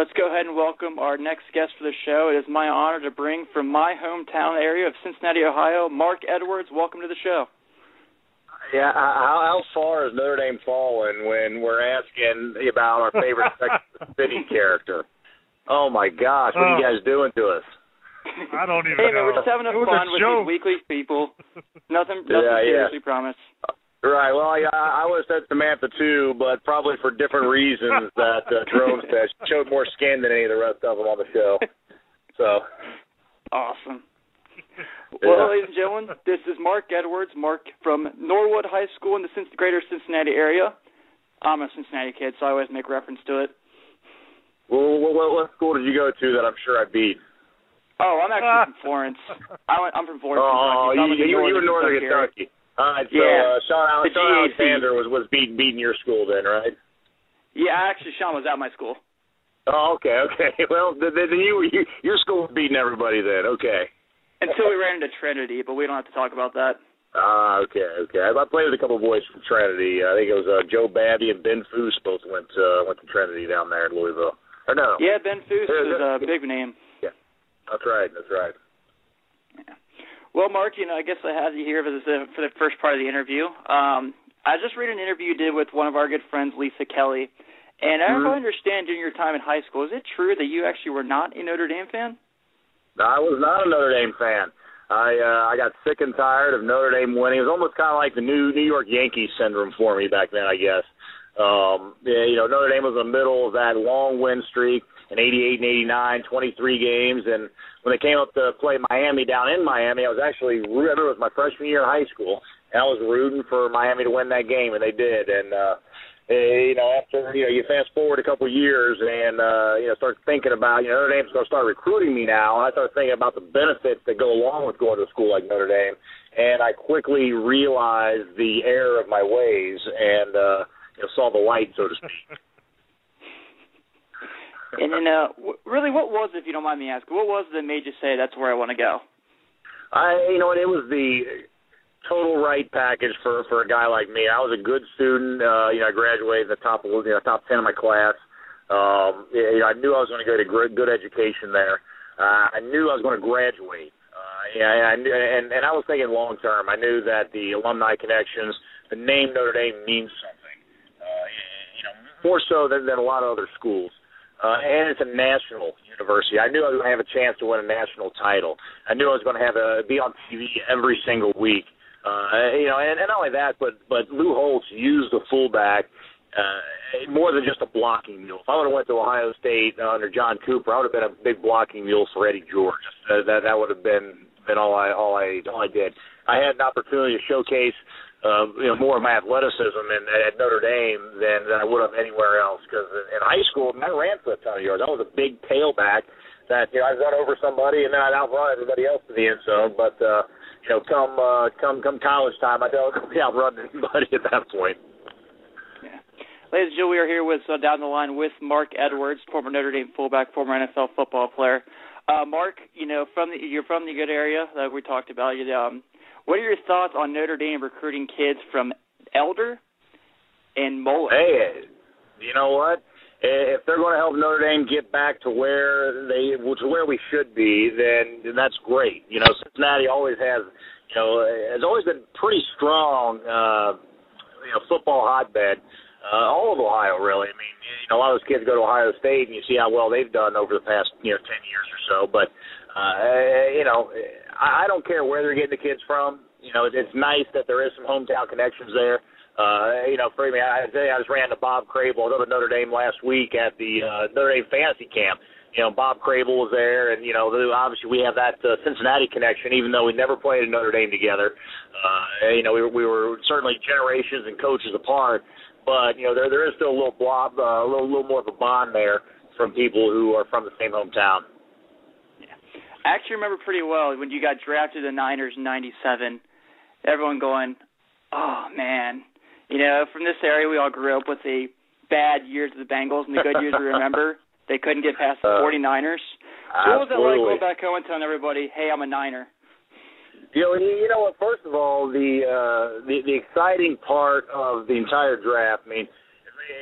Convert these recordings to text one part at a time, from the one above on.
Let's go ahead and welcome our next guest for the show. It is my honor to bring from my hometown area of Cincinnati, Ohio, Marc Edwards. Welcome to the show. Yeah, how far has Notre Dame fallen when we're asking about our favorite city character? Oh, my gosh, what are you guys doing to us? I don't even know. We're just having a fun with these weekly people. Nothing seriously promised. Right, well, I would have said Samantha, too, but probably for different reasons that Jerome said. She showed more skin than any of the rest of them on the show. So awesome. Well, ladies and gentlemen, this is Marc Edwards, Marc from Norwood High School in the greater Cincinnati area. I'm a Cincinnati kid, so I always make reference to it. Well, what school did you go to that I'm sure I beat? Oh, I'm actually from Florence. I'm from Florence, Kentucky. Oh, you were Northern Kentucky. All right, so Sean Alexander was beating your school then, right? Yeah, actually, Sean was at my school. Oh, okay. Well, then your school was beating everybody then, okay. Until we ran into Trinity, but we don't have to talk about that. Okay. I played with a couple of boys from Trinity. I think it was Joe Babby and Ben Foose both went to Trinity down there in Louisville. Or no. Yeah, Ben Foose is a big name. Yeah, that's right. Yeah. Well, Marc, I guess I have you here for the first part of the interview. I just read an interview you did with one of our good friends, Lisa Kelly, and I don't understand during your time in high school, is it true that you actually were not a Notre Dame fan? I was not a Notre Dame fan. I got sick and tired of Notre Dame winning. It was almost kind of like the New York Yankees syndrome for me back then, I guess. Notre Dame was in the middle of that long win streak in 88 and 89, 23 games. And when they came up to play Miami down in Miami, I remember it was my freshman year in high school, and I was rooting for Miami to win that game, and they did. And, you fast forward a couple of years and, start thinking about, Notre Dame's going to start recruiting me now. And I started thinking about the benefits that go along with going to a school like Notre Dame. And I quickly realized the error of my ways and saw the light, so to speak. And then really, what was, if you don't mind me asking, what was that made you say that's where I want to go? It was the total right package for a guy like me. I was a good student. I graduated in the top 10 of my class. I knew I was going to get a good education there. I knew I was going to graduate. And I was thinking long term. I knew that the alumni connections, the name Notre Dame means something. More so than a lot of other schools. And it's a national university. I knew I was going to have a chance to win a national title. I knew I was going to be on TV every single week. And not only that, but Lou Holtz used the fullback more than just a blocking mule. If I would have went to Ohio State under John Cooper, I would have been a big blocking mule for Eddie George. That would have been all I did. I had an opportunity to showcase more of my athleticism at Notre Dame than I would have anywhere else. Because in high school, I ran for a ton of yards. I was a big tailback that I'd run over somebody and then I'd outrun everybody else to the end zone. But come college time, I don't think I'll run anybody at that point. Yeah. Ladies and gentlemen, we are here with down the line with Marc Edwards, former Notre Dame fullback, former NFL football player. Marc, you're from the good area that we talked about. What are your thoughts on Notre Dame recruiting kids from Elder and Moeller? Hey, you know what? If they're going to help Notre Dame get back to where we should be, then that's great. Cincinnati always has always been pretty strong, football hotbed. All of Ohio, really. I mean, a lot of those kids go to Ohio State, and you see how well they've done over the past 10 years or so. But I don't care where they're getting the kids from. It's nice that there is some hometown connections there. For me, I just ran to Bob Crable over Notre Dame last week at the Notre Dame Fantasy Camp. Bob Crable was there, and, obviously we have that Cincinnati connection, even though we never played at Notre Dame together. We were certainly generations and coaches apart, but, there is still a little blob, a little more of a bond there from people who are from the same hometown. Yeah. I actually remember pretty well when you got drafted to the Niners in 97, everyone going, oh, man. From this area, we all grew up with the bad years of the Bengals and the good years we remember. They couldn't get past the 49ers. So what was that like going back home and telling everybody, hey, I'm a Niner? You know what, first of all, the exciting part of the entire draft, I mean,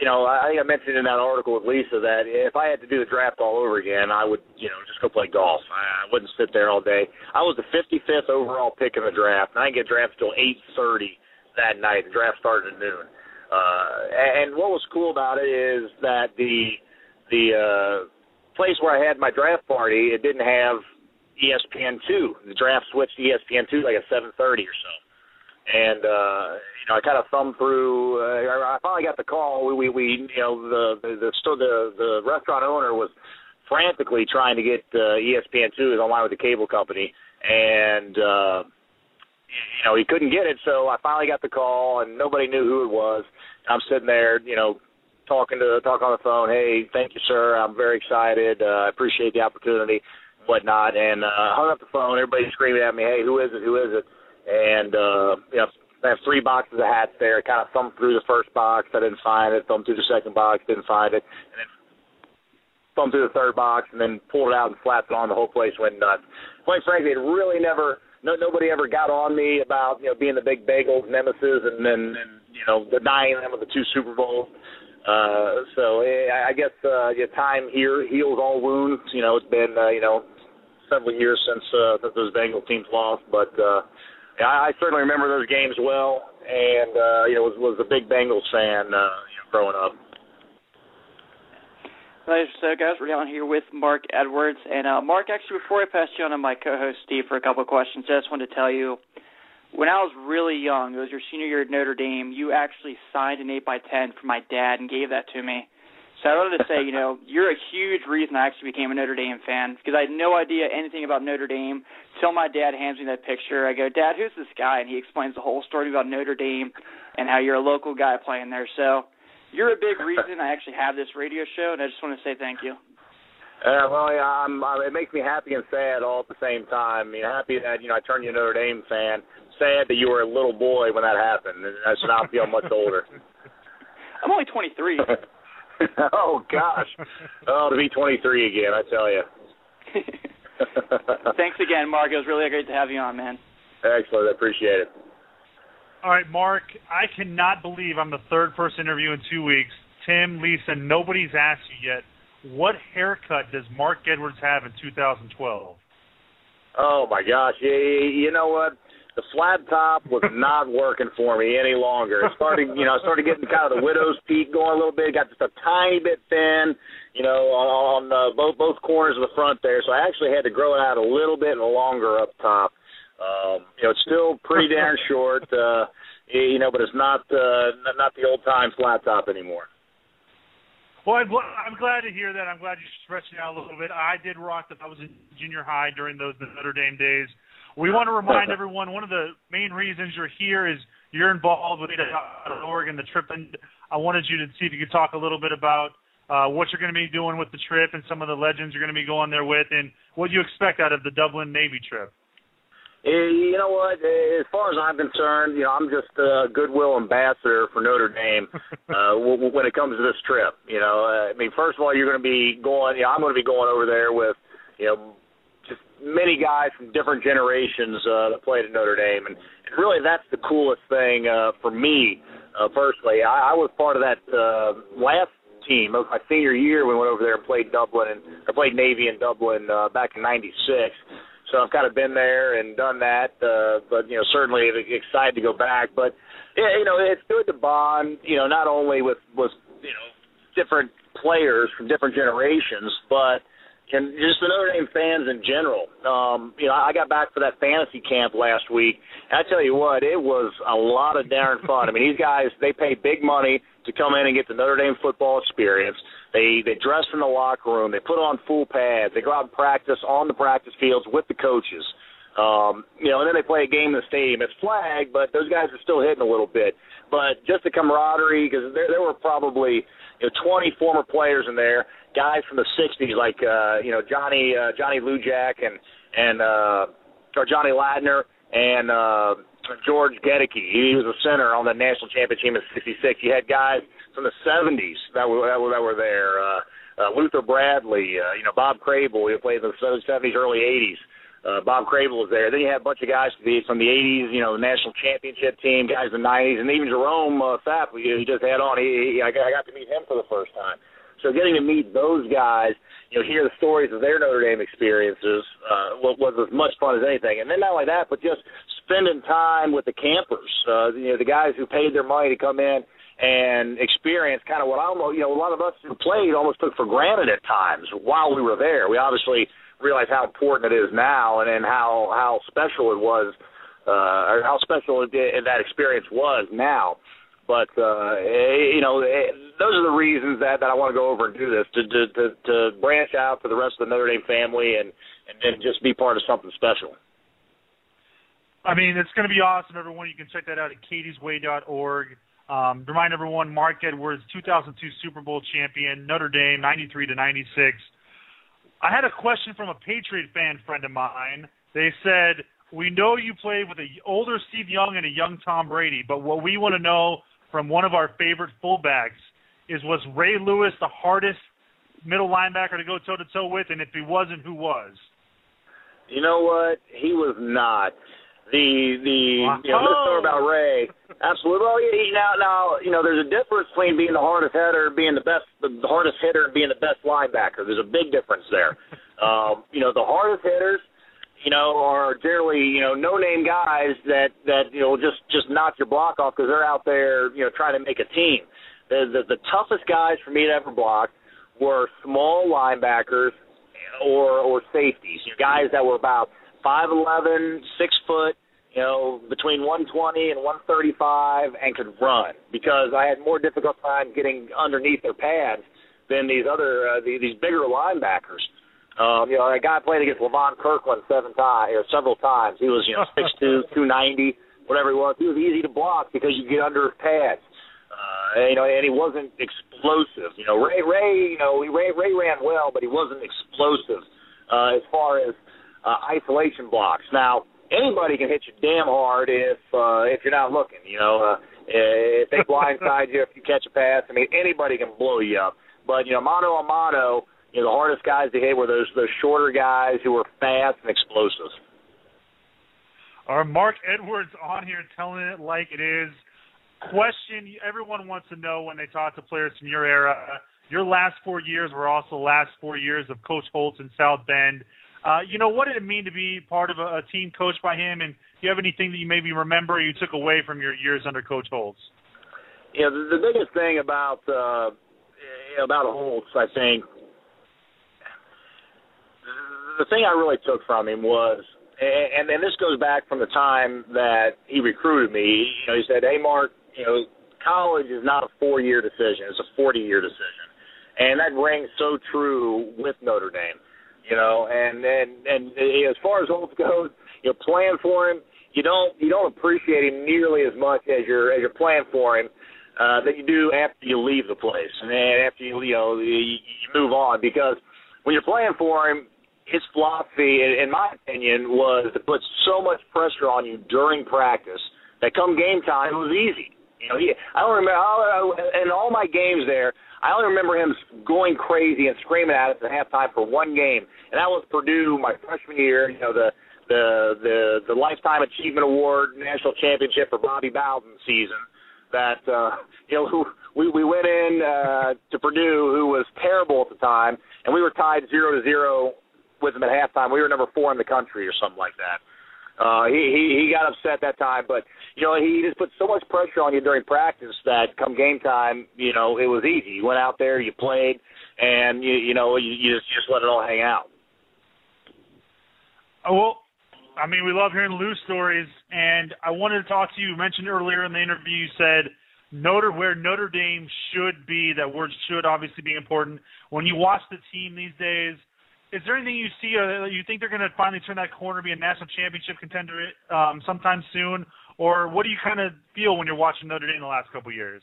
you know, I think I mentioned in that article with Lisa that if I had to do the draft all over again, I would, you know, just go play golf. I wouldn't sit there all day. I was the 55th overall pick in the draft, and I didn't get drafted till 8:30 that night. The draft started at noon. And what was cool about it is that the place where I had my draft party, it didn't have ESPN2. The draft switched to ESPN2 like at 7:30 or so. And, you know, I kind of thumbed through. I finally got the call. We you know, the restaurant owner was frantically trying to get ESPN2 online with the cable company, and, you know, he couldn't get it. So I finally got the call, and nobody knew who it was. I'm sitting there, you know, talking on the phone. Hey, thank you, sir. I'm very excited. I appreciate the opportunity, whatnot. And I hung up the phone. Everybody screaming at me, hey, who is it? Who is it? And, you know, I have three boxes of hats there. I kind of thumbed through the first box. I didn't find it. Thumbed through the second box. Didn't find it. And then thumbed through the third box and then pulled it out and slapped it on. The whole place went nuts. Quite frankly, it really never nobody ever got on me about, you know, being the big bagel nemesis and then, you know, denying them of the two Super Bowls. So I guess your time here heals all wounds. You know, it's been, you know, several years since those Bengal teams lost, but I certainly remember those games well, and you know, was a big Bengals fan you know, growing up. So, guys, we're down here with Marc Edwards, and Marc, actually, before I pass you on to my co-host Steve for a couple of questions, I just wanted to tell you, when I was really young, it was your senior year at Notre Dame, you actually signed an 8x10 for my dad and gave that to me. So I wanted to say, you know, you're a huge reason I actually became a Notre Dame fan because I had no idea anything about Notre Dame until my dad hands me that picture. I go, Dad, who's this guy? And he explains the whole story about Notre Dame and how you're a local guy playing there. So you're a big reason I actually have this radio show, and I just want to say thank you. Well, yeah, it makes me happy and sad all at the same time. I mean, happy that, you know, I turned you a Notre Dame fan. Sad that you were a little boy when that happened. I should not feel much older. I'm only 23. Oh, gosh. Oh, to be 23 again, I tell you. Thanks again, Marc. It was really great to have you on, man. Excellent. I appreciate it. All right, Marc, I cannot believe I'm the third person interview in 2 weeks. Tim, Lisa, nobody's asked you yet. What haircut does Marc Edwards have in 2012? Oh, my gosh. You know what? The flat top was not working for me any longer. It started, you know, I started getting kind of the widow's peak going a little bit. It got just a tiny bit thin, you know, on both corners of the front there. So I actually had to grow it out a little bit longer up top. You know, it's still pretty darn short, you know, but it's not the old time flat top anymore. Well, I'm glad to hear that. I'm glad you stretched it out a little bit. I did rock that. I was in junior high during those Notre Dame days. We want to remind everyone one of the main reasons you're here is you're involved with .org and the trip. And I wanted you to see if you could talk a little bit about what you're going to be doing with the trip and some of the legends you're going to be going there with and what you expect out of the Dublin Navy trip. You know what? As far as I'm concerned, you know, I'm just a goodwill ambassador for Notre Dame when it comes to this trip. You know, I mean, first of all, you're going to be going. You know, I'm going to be going over there with, you know, just many guys from different generations that played at Notre Dame. And really that's the coolest thing for me personally. I was part of that last team. It was my senior year we went over there and played Dublin, or played Navy in Dublin back in 96. So I've kind of been there and done that, but, you know, certainly excited to go back. But, yeah, you know, it's good to bond, you know, not only with you know, different players from different generations, but and just the Notre Dame fans in general. You know, I got back for that fantasy camp last week, and I tell you what, it was a lot of darn fun. I mean, these guys, they pay big money to come in and get the Notre Dame football experience. They dress in the locker room. They put on full pads. They go out and practice on the practice fields with the coaches. You know, and then they play a game in the stadium. It's flagged, but those guys are still hitting a little bit. But just the camaraderie, because there were probably, you know, 20 former players in there, guys from the 60s like, you know, Johnny Lujack or Johnny Ladner and George Gedeke. He was a center on the national championship team in 66. You had guys from the 70s that were there. Luther Bradley, you know, Bob Crable, he played in the 70s, early 80s. Bob Crable was there. Then you had a bunch of guys from the 80s, you know, the national championship team, guys in the 90s, and even Jerome Sapp, he just had on. I got to meet him for the first time. So getting to meet those guys, you know, hear the stories of their Notre Dame experiences was as much fun as anything. And then not only that, but just spending time with the campers, you know, the guys who paid their money to come in and experience kind of what a lot of us who played almost took for granted at times while we were there. We obviously realize how important it is now and how special it was, or how special that experience was now. But, you know, those are the reasons that I want to go over and do this, to branch out to the rest of the Notre Dame family and just be part of something special. I mean, it's going to be awesome, everyone. You can check that out at katiesway.org. Remind everyone, Marc Edwards, 2002 Super Bowl champion, Notre Dame, 93-96. I had a question from a Patriot fan friend of mine. They said, we know you played with an older Steve Young and a young Tom Brady, but what we want to know from one of our favorite fullbacks was Ray Lewis the hardest middle linebacker to go toe-to-toe with? And if he wasn't, who was? You know what? He was not. This story about Ray. Absolutely. Well, now, you know, there's a difference between being the hardest hitter and being the best linebacker. There's a big difference there. You know, the hardest hitters, you know, are generally, you know, no-name guys that you know, just knock your block off because they're out there, you know, trying to make a team. The toughest guys for me to ever block were small linebackers or safeties, you know, guys that were about 5'11", 6 foot, you know, between 120 and 135 and could run, because I had more difficult time getting underneath their pads than these other these bigger linebackers. You know, a guy played against LeVon Kirkland several times. He was, you know, 6'2", 290, whatever he was. He was easy to block because you get under his pads. You know, and he wasn't explosive. You know, Ray ran well, but he wasn't explosive as far as isolation blocks. Now, anybody can hit you damn hard if you're not looking. You know, if they blindside you, if you catch a pass, I mean, anybody can blow you up. But, you know, mano a mano, you know, the hardest guys to hit were those shorter guys who were fast and explosive. Our Marc Edwards on here telling it like it is. Question everyone wants to know when they talk to players from your era. Your last 4 years were also the last 4 years of Coach Holtz in South Bend. You know, what did it mean to be part of a team coached by him? And do you have anything that you maybe remember or you took away from your years under Coach Holtz? Yeah, the biggest thing about Holtz, I think, the thing I really took from him was, and this goes back from the time that he recruited me, you know, he said, hey, Marc, you know, college is not a 4-year decision. It's a 40-year decision. And that rings so true with Notre Dame, you know, and as far as Holtz goes, you know, playing for him, you don't appreciate him nearly as much as you're playing for him that you do after you leave the place and after you move on, because when you're playing for him, his philosophy, in my opinion, was to put so much pressure on you during practice that come game time, it was easy. You know, I don't remember in all my games there. I only remember him going crazy and screaming at us at halftime for one game, and that was Purdue my freshman year. You know, the Lifetime Achievement Award national championship for Bobby Bowden season. That you know, we went in to Purdue, who was terrible at the time, and we were tied 0-0. With him at halftime. We were number 4 in the country or something like that. He got upset that time, but, you know, he just put so much pressure on you during practice that come game time, you know, it was easy. You went out there, you played, and, you just let it all hang out. Oh, well, I mean, we love hearing Lou's stories, and I wanted to talk to you. You mentioned earlier in the interview, you said where Notre Dame should be, that word should obviously be important. When you watch the team these days, is there anything you see or you think they're going to finally turn that corner, be a national championship contender sometime soon? Or what do you kind of feel when you're watching Notre Dame the last couple of years?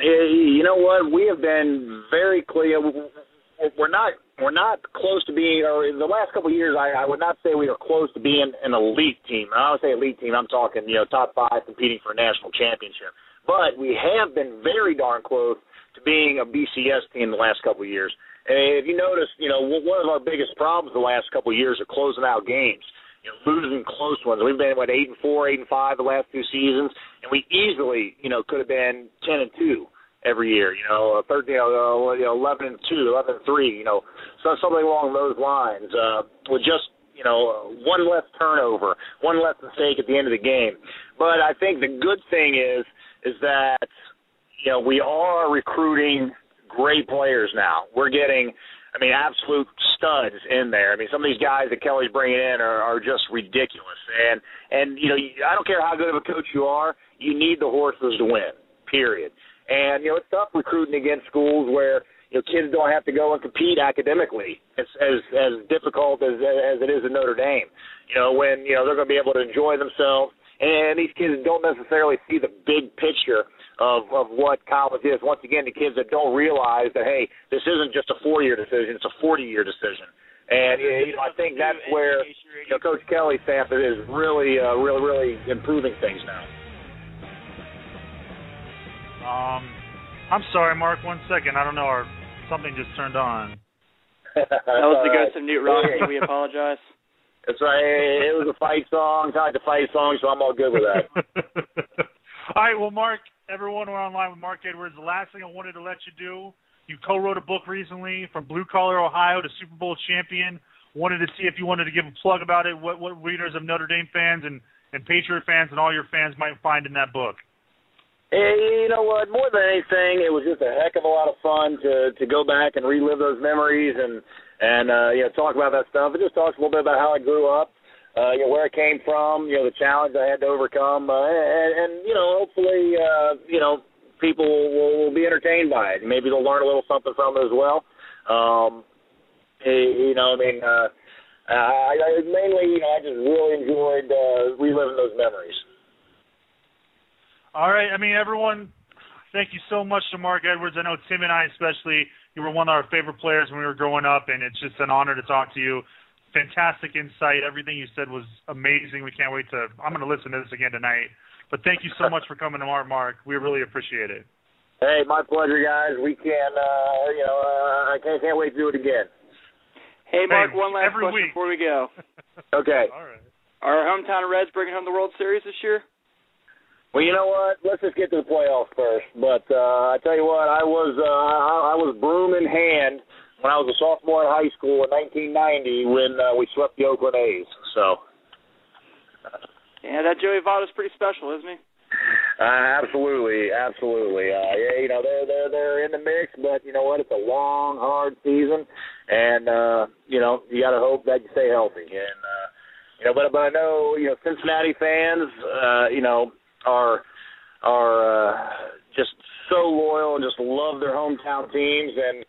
You know what? We have been very clear. We're not close to being – or the last couple of years, I would not say we are close to being an elite team. And I would say elite team, I'm talking, you know, top 5 competing for a national championship. But we have been very darn close to being a BCS team the last couple of years. And if you notice, you know, one of our biggest problems the last couple of years are closing out games. you know, losing close ones. We've been, 8-4, 8-5 the last two seasons, and we easily, could have been 10-2 every year, 11-2, 11-3, something along those lines, with just, one less turnover, one less mistake at the end of the game. But I think the good thing is that, we are recruiting great players now. We're getting, absolute studs in there. Some of these guys that Kelly's bringing in are just ridiculous. And I don't care how good of a coach you are, you need the horses to win, period. And, it's tough recruiting against schools where, kids don't have to go and compete academically. It's as difficult as it is in Notre Dame, when, they're going to be able to enjoy themselves. And these kids don't necessarily see the big picture of what college is. Once again, the kids that don't realize that, hey, this isn't just a 4-year decision, it's a 40-year decision. And, I think that's where Coach Kelly's staff is really, really, really improving things now. I'm sorry, Mark, 1 second. I don't know. Something just turned on. That was the ghost of Newt Rockney. We apologize. That's right. It was a fight song. Tied to fight song, so I'm all good with that. All right, well, Mark, everyone, we're online with Marc Edwards. The last thing I wanted to let you do, you co-wrote a book recently, From Blue Collar Ohio to Super Bowl Champion. Wanted to see if you wanted to give a plug about it, what readers of Notre Dame fans and Patriot fans and all your fans might find in that book. And you know what? More than anything, it was just a heck of a lot of fun to go back and relive those memories and talk about that stuff. It just talks a little bit about how I grew up, where I came from, the challenge I had to overcome, hopefully, people will be entertained by it. Maybe they'll learn a little something from it as well. I just really enjoyed reliving those memories. All right, everyone, thank you so much to Marc Edwards. I know Tim and I especially, you were one of our favorite players when we were growing up, and it's just an honor to talk to you. Fantastic insight. Everything you said was amazing. We can't wait I'm going to listen to this again tonight. But thank you so much for coming tomorrow, Mark. We really appreciate it. Hey, my pleasure, guys. We can, I can't wait to do it again. Hey, Mark, one last question before we go. Okay. All right. Are hometown Reds bringing home the World Series this year? Well, you know what? Let's just get to the playoffs first. But I tell you what, I was broom in hand when I was a sophomore in high school in 1990 when we swept the Oakland A's. So. Yeah, that Joey Votto's pretty special, isn't he? Absolutely, absolutely. They're in the mix, but you know what? It's a long, hard season, and you got to hope that you stay healthy. And but I know Cincinnati fans, are just so loyal and just love their hometown teams. And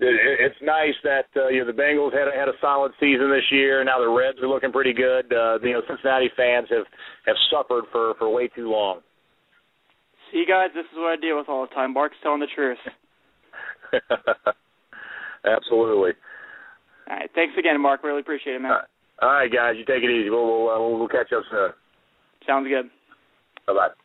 it's nice that the Bengals had a solid season this year. Now the Reds are looking pretty good. Cincinnati fans have suffered for way too long. See, guys, this is what I deal with all the time. Mark's telling the truth. Absolutely. All right, thanks again, Mark. Really appreciate it, man. All right, guys, you take it easy. We'll catch up soon. Sounds good. Bye-bye.